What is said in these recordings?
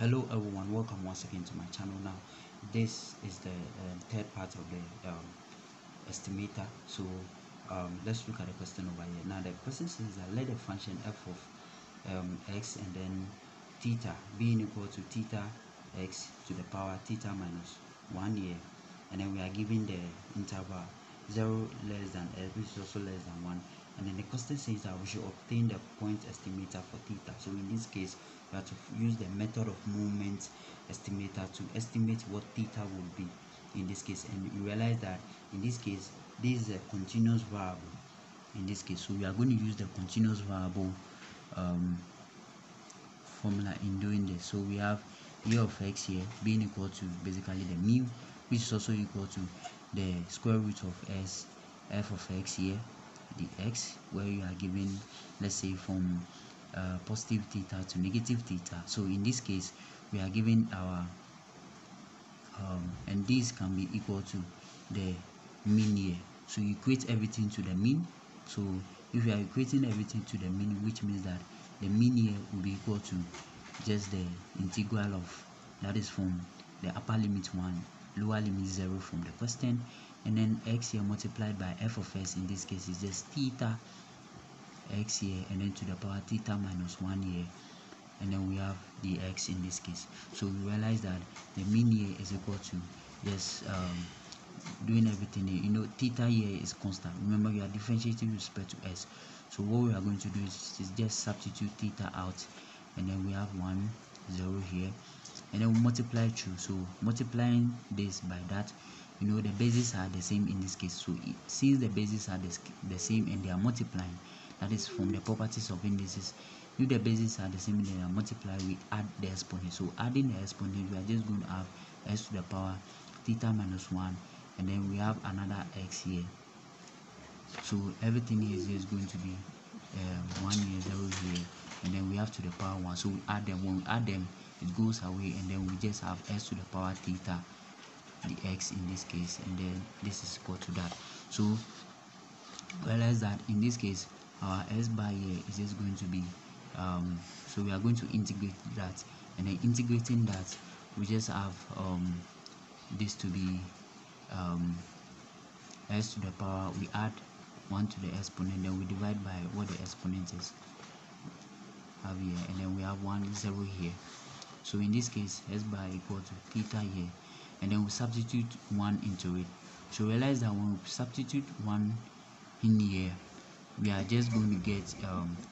Hello everyone, welcome once again to my channel. Now this is the third part of the estimator. So let's look at the question over here. Now the question says that let the function f of x and then theta being equal to theta x to the power theta minus 1 here, and then we are given the interval 0 less than x, which is also less than 1, and then the question says that we should obtain the point estimator for theta. So in this case we have to use the method of moment estimator to estimate what theta would be in this case, and you realize that in this case this is a continuous variable in this case, so we are going to use the continuous variable formula in doing this. So we have u of x here being equal to basically the mu, which is also equal to the square root of s f of x here, the x, where you are given, let's say, from positive theta to negative theta. So in this case we are given our and this can be equal to the mean here, so you equate everything to the mean. So if you are equating everything to the mean, which means that the mean here will be equal to just the integral of, that is, from the upper limit 1, lower limit 0 from the question, and then x here multiplied by f of s, in this case is just theta x here, and then to the power theta minus 1 here, and then we have the x in this case. So we realize that the mean here is equal to just doing everything here. You know, theta here is constant. Remember, you are differentiating with respect to s. So what we are going to do is just substitute theta out, and then we have 1 0 here, and then we multiply through. So multiplying this by that, you know, the bases are the same in this case. So since the bases are the same and they are multiplying, that is from the properties of indices, if the bases are the same and they are multiplying, we add the exponent. So adding the exponent, we are just going to have s to the power theta minus 1, and then we have another x here. So everything is just going to be 1 here, 0 here, and then we have to the power 1. So we add them, when we add them it goes away, and then we just have s to the power theta, the x in this case, and then this is equal to that. So realize that in this case our s bar here is just going to be so we are going to integrate that, and then integrating that we just have this to be s to the power, we add 1 to the exponent, then we divide by what the exponent is have here, and then we have 1 0 here. So in this case s bar equal to theta here, and then we substitute 1 into it. So realize that when we substitute 1 in here, we are just going to get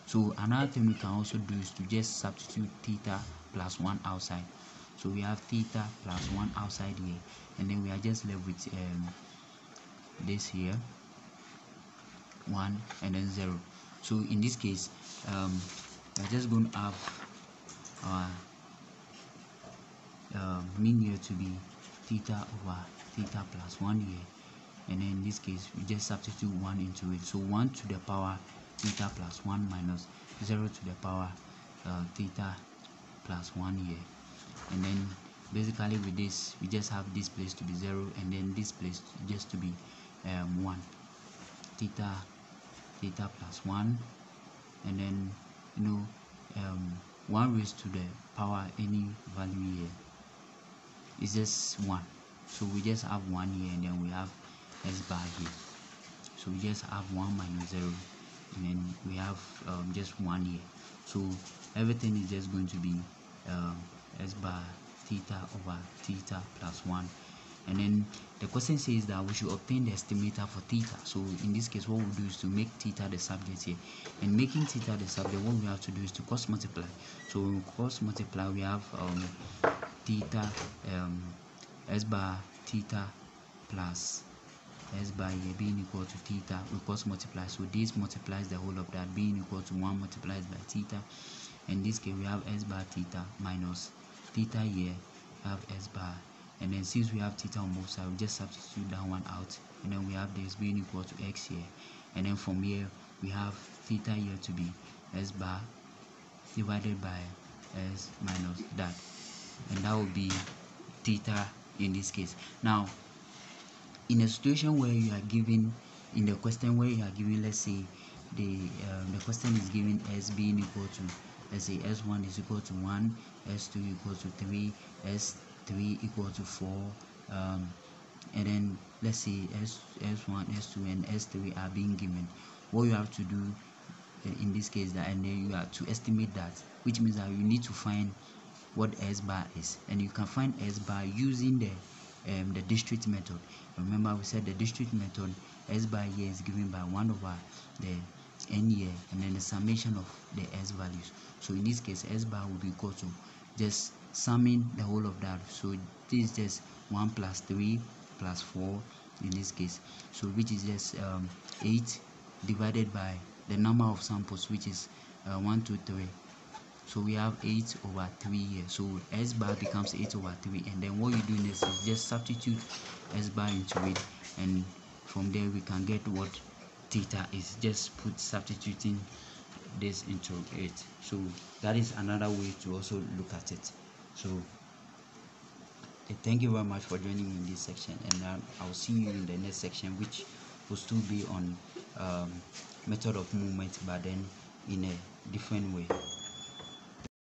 so another thing we can also do is to just substitute theta plus 1 outside. So we have theta plus 1 outside here, and then we are just left with this here 1 and then 0. So in this case we are just going to have our mean here to be theta over theta plus 1 here, and then in this case we just substitute 1 into it. So 1 to the power theta plus 1 minus 0 to the power theta plus 1 here, and then basically with this we just have this place to be 0, and then this place just to be 1 theta plus 1, and then, you know, 1 raised to the power any value here is just 1. So we just have 1 here, and then we have s bar here. So we just have 1 minus 0, and then we have just 1 here. So everything is just going to be s bar theta over theta plus 1, and then the question says that we should obtain the estimator for theta. So in this case what we'll do is to make theta the subject here, and making theta the subject, what we have to do is to cross multiply. So when we cross multiply we have theta s bar theta plus s bar here being equal to theta, we cross multiply, so this multiplies the whole of that, being equal to 1 multiplied by theta. In this case we have s bar theta minus theta here, we have s bar, and then since we have theta on both sides we just substitute that one out, and then we have this being equal to x here, and then from here we have theta here to be s bar divided by s minus that, and that will be theta in this case. Now in a situation where you are given, in the question where you are given, let's say the question is given s being equal to Let's say s1 is equal to 1, s2 equal to 3, s3 equal to 4, and then let's say s1, s2 and s3 are being given. What you have to do in this case that, and then you have to estimate that, which means that you need to find what s bar is, and you can find s bar using the district method. Remember we said the district method, s bar here is given by 1 over the n here and then the summation of the s values. So in this case s bar will be equal to just summing the whole of that. So this is just 1 plus 3 plus 4 in this case, so which is just 8 divided by the number of samples, which is 1, 2, 3. So we have 8 over 3 here, so s bar becomes 8 over 3, and then what you do next is just substitute s bar into it, and from there we can get what theta is, just put substituting this into it. So that is another way to also look at it. So thank you very much for joining me in this section, and I'll see you in the next section, which will still be on method of movement, but then in a different way.